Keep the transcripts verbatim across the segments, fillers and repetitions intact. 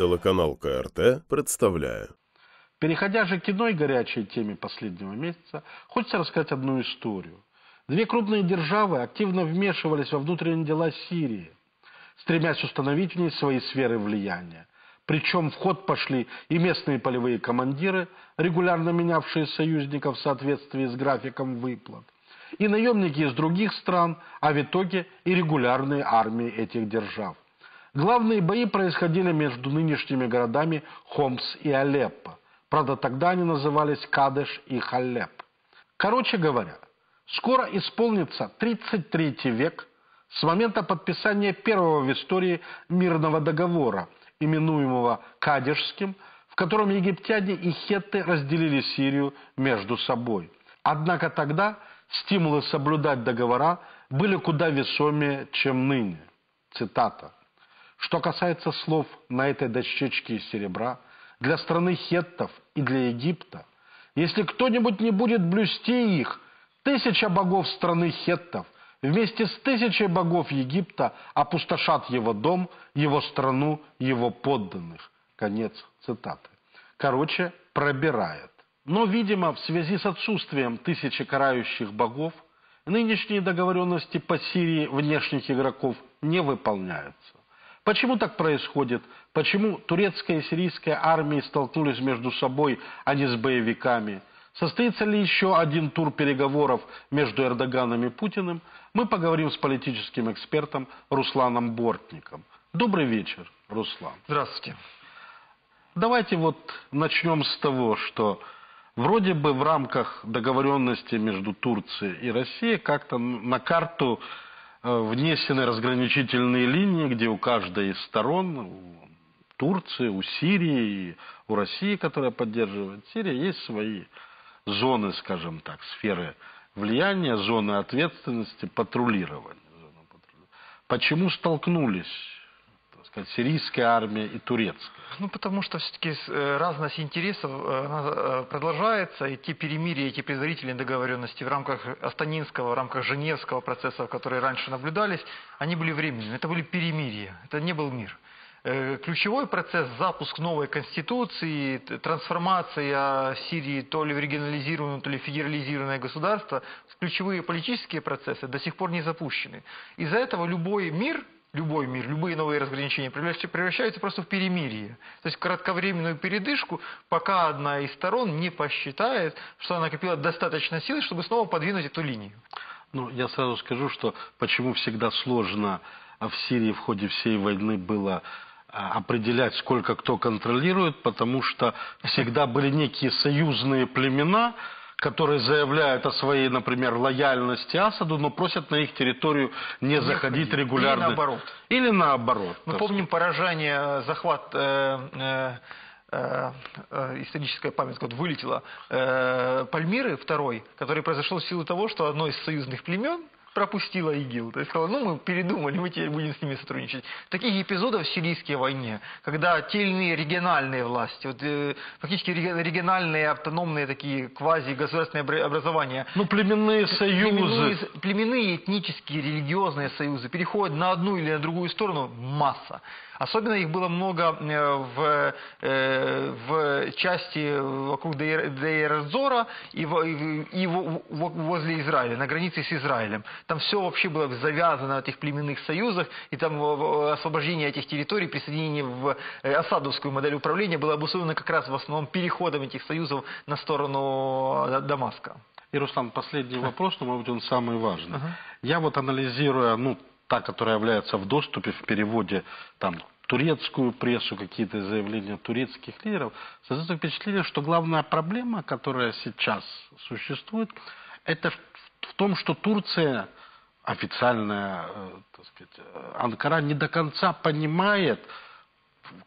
Телеканал ка эр тэ представляет. Переходя же к кино и горячей теме последнего месяца, хочется рассказать одну историю. Две крупные державы активно вмешивались во внутренние дела Сирии, стремясь установить в ней свои сферы влияния. Причем в ход пошли и местные полевые командиры, регулярно менявшие союзников в соответствии с графиком выплат, и наемники из других стран, а в итоге и регулярные армии этих держав. Главные бои происходили между нынешними городами Хомс и Алеппо. Правда, тогда они назывались Кадеш и Халеп. Короче говоря, скоро исполнится тридцать третий век с момента подписания первого в истории мирного договора, именуемого Кадешским, в котором египтяне и хетты разделили Сирию между собой. Однако тогда стимулы соблюдать договора были куда весомее, чем ныне. Цитата. Что касается слов на этой дощечке из серебра, для страны хеттов и для Египта, если кто-нибудь не будет блюсти их, тысяча богов страны хеттов вместе с тысячей богов Египта опустошат его дом, его страну, его подданных. Конец цитаты. Короче, пробирает. Но, видимо, в связи с отсутствием тысячи карающих богов, нынешние договоренности по Сирии внешних игроков не выполняются. Почему так происходит? Почему турецкая и сирийская армии столкнулись между собой, а не с боевиками? Состоится ли еще один тур переговоров между Эрдоганом и Путиным? Мы поговорим с политическим экспертом Русланом Бортником. Добрый вечер, Руслан. Здравствуйте. Давайте вот начнем с того, что вроде бы в рамках договоренности между Турцией и Россией как-то на карту внесены разграничительные линии, где у каждой из сторон, у Турции, у Сирии, у России, которая поддерживает Сирию, есть свои зоны, скажем так, сферы влияния, зоны ответственности, патрулирования. Почему столкнулись, так сказать, сирийская армия и турецкая? Ну, потому что все-таки разность интересов продолжается, и те перемирия, и те предварительные договоренности в рамках астанинского, в рамках женевского процесса, которые раньше наблюдались, они были временными. Это были перемирия, это не был мир. Ключевой процесс, запуск новой конституции, трансформация Сирии то ли в регионализированное, то ли в федерализированное государство, ключевые политические процессы до сих пор не запущены. Из-за этого любой мир... Любой мир, любые новые разграничения превращаются просто в перемирие. То есть в кратковременную передышку, пока одна из сторон не посчитает, что она накопила достаточно силы, чтобы снова подвинуть эту линию. Ну, я сразу скажу, что почему всегда сложно в Сирии в ходе всей войны было определять, сколько кто контролирует, потому что всегда были некие союзные племена, которые заявляют о своей, например, лояльности Асаду, но просят на их территорию не, не заходить регулярно. Или наоборот. Или наоборот. Мы помним сказать. поражение, захват, э, э, э, э, историческая память вот вылетела, э, Пальмиры второй, который произошел в силу того, что одно из союзных племен пропустила ИГИЛ. То есть сказала, ну мы передумали, мы теперь будем с ними сотрудничать. Таких эпизодов в сирийской войне, когда те или иные региональные власти, вот, э, фактически региональные, автономные такие квази-государственные образования. Ну племенные союзы. Племенные, племенные, этнические, религиозные союзы переходят на одну или на другую сторону масса. Особенно их было много в, в части вокруг Дейр-Эззора и, в, и в, возле Израиля, на границе с Израилем. Там все вообще было завязано в этих племенных союзах, и там освобождение этих территорий, присоединение в асадовскую модель управления было обусловлено как раз в основном переходом этих союзов на сторону Дамаска. И, Руслан, последний вопрос, но, может быть, он самый важный. Uh-huh. Я вот анализируя, ну, та, которая является в доступе, в переводе, там, турецкую прессу, какие-то заявления турецких лидеров, создается впечатление, что главная проблема, которая сейчас существует, это в том, что Турция, официальная, так сказать, Анкара, не до конца понимает,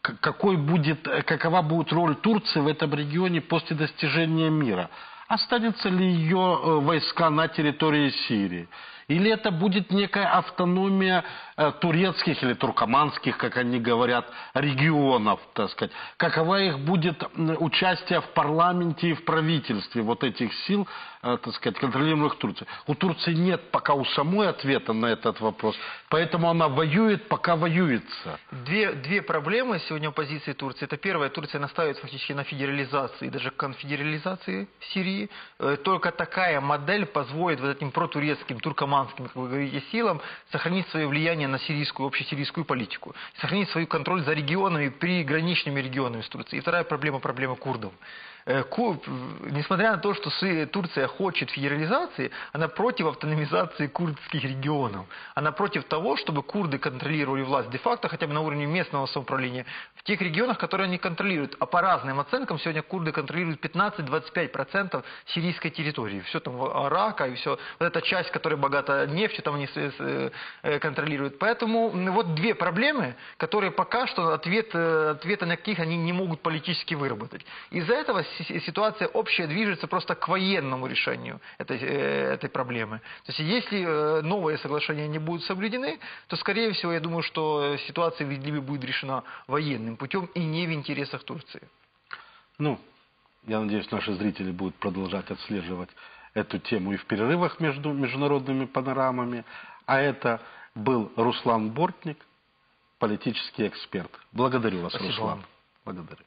какой будет, какова будет роль Турции в этом регионе после достижения мира. Останется ли ее войска на территории Сирии? Или это будет некая автономия э, турецких или туркоманских, как они говорят, регионов, так сказать? Какова их будет участие в парламенте и в правительстве вот этих сил, э, так сказать, контролируемых Турцией? У Турции нет пока у самой ответа на этот вопрос, поэтому она воюет, пока воюется. Две, две проблемы сегодня позиции Турции. Это первое, Турция настаивает фактически на федерализации, даже конфедерализации Сирии. Э, только такая модель позволит вот этим протурецким, туркоманским, как вы говорите, силам сохранить свое влияние на сирийскую, общесирийскую политику, сохранить свой контроль за регионами, приграничными регионами с Турцией. И вторая проблема – проблема курдов. Несмотря на то, что Турция хочет федерализации, она против автономизации курдских регионов. Она против того, чтобы курды контролировали власть де-факто, хотя бы на уровне местного самоуправления, в тех регионах, которые они контролируют. А по разным оценкам, сегодня курды контролируют пятнадцать-двадцать пять процентов сирийской территории. Все там Арака и все. Вот эта часть, которая богата нефтью, там они контролируют. Поэтому вот две проблемы, которые пока что ответ, ответа на каких они не могут политически выработать. Из-за этого ситуация общая движется просто к военному решению этой, этой проблемы. То есть, если новые соглашения не будут соблюдены, то, скорее всего, я думаю, что ситуация в Идлибе будет решена военным путем и не в интересах Турции. Ну, я надеюсь, наши зрители будут продолжать отслеживать эту тему и в перерывах между международными панорамами. А это был Руслан Бортник, политический эксперт. Благодарю вас, Спасибо. Руслан. Благодарю.